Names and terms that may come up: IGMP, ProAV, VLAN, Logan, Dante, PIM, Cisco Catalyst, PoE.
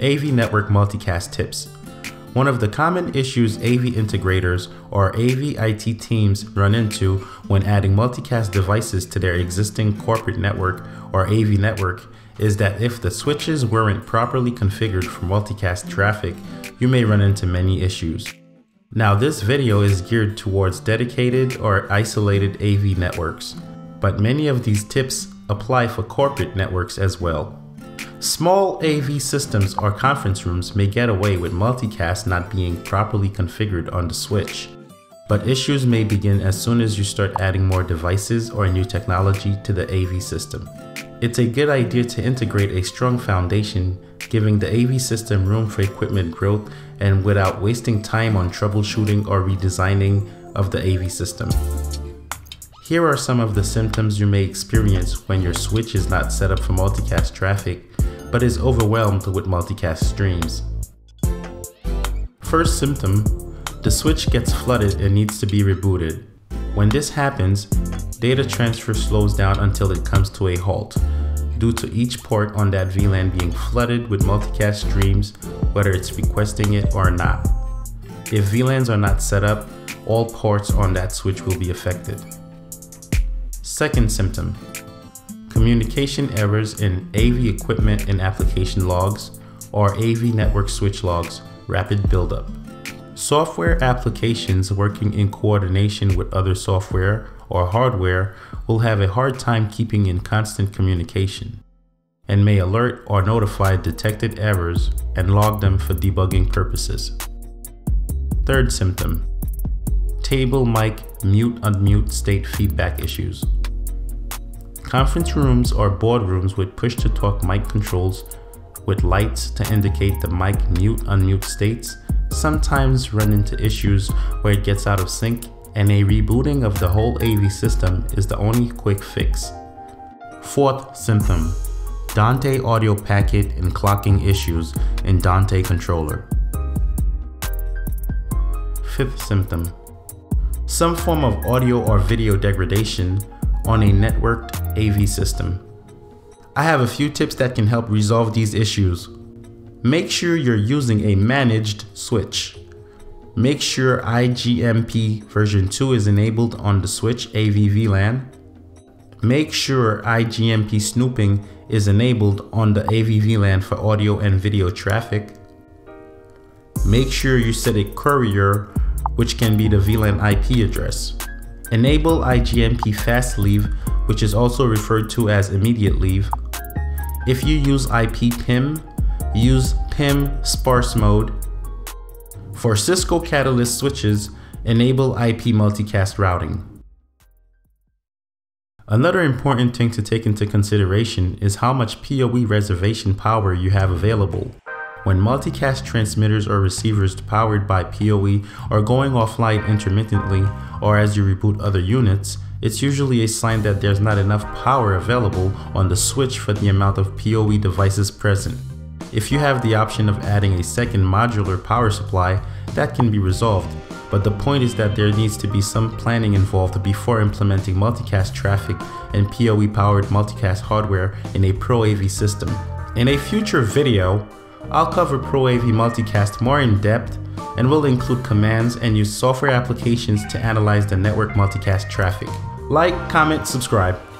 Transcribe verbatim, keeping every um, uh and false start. A V Network Multicast Tips. One of the common issues A V integrators or A V I T teams run into when adding multicast devices to their existing corporate network or A V network is that if the switches weren't properly configured for multicast traffic, you may run into many issues. Now, this video is geared towards dedicated or isolated A V networks, but many of these tips apply for corporate networks as well. Small A V systems or conference rooms may get away with multicast not being properly configured on the switch, but issues may begin as soon as you start adding more devices or new technology to the A V system. It's a good idea to integrate a strong foundation, giving the A V system room for equipment growth and without wasting time on troubleshooting or redesigning of the A V system. Here are some of the symptoms you may experience when your switch is not set up for multicast traffic, but is overwhelmed with multicast streams. First symptom, the switch gets flooded and needs to be rebooted. When this happens, data transfer slows down until it comes to a halt, due to each port on that V LAN being flooded with multicast streams, whether it's requesting it or not. If V LANs are not set up, all ports on that switch will be affected. Second symptom, communication errors in A V equipment and application logs or A V network switch logs, rapid buildup. Software applications working in coordination with other software or hardware will have a hard time keeping in constant communication and may alert or notify detected errors and log them for debugging purposes. Third symptom, table, mic, mute, unmute state feedback issues. Conference rooms or boardrooms with push-to-talk mic controls with lights to indicate the mic mute, unmute states sometimes run into issues where it gets out of sync, and a rebooting of the whole A V system is the only quick fix. Fourth symptom, Dante audio packet and clocking issues in Dante controller. Fifth symptom, some form of audio or video degradation on a networked A V system. I have a few tips that can help resolve these issues. Make sure you're using a managed switch. Make sure I G M P version two is enabled on the switch A V V LAN. Make sure I G M P snooping is enabled on the A V V LAN for audio and video traffic. Make sure you set a courier, which can be the V LAN I P address. Enable I G M P fast leave, which is also referred to as immediate leave. If you use I P P I M, use P I M sparse mode. For Cisco Catalyst switches, enable I P multicast routing. Another important thing to take into consideration is how much P O E reservation power you have available. When multicast transmitters or receivers powered by P O E are going offline intermittently or as you reboot other units, it's usually a sign that there's not enough power available on the switch for the amount of P O E devices present. If you have the option of adding a second modular power supply, that can be resolved, but the point is that there needs to be some planning involved before implementing multicast traffic and P O E-powered multicast hardware in a Pro A V system. In a future video, I'll cover Pro A V multicast more in depth and will include commands and use software applications to analyze the network multicast traffic. Like, comment, subscribe.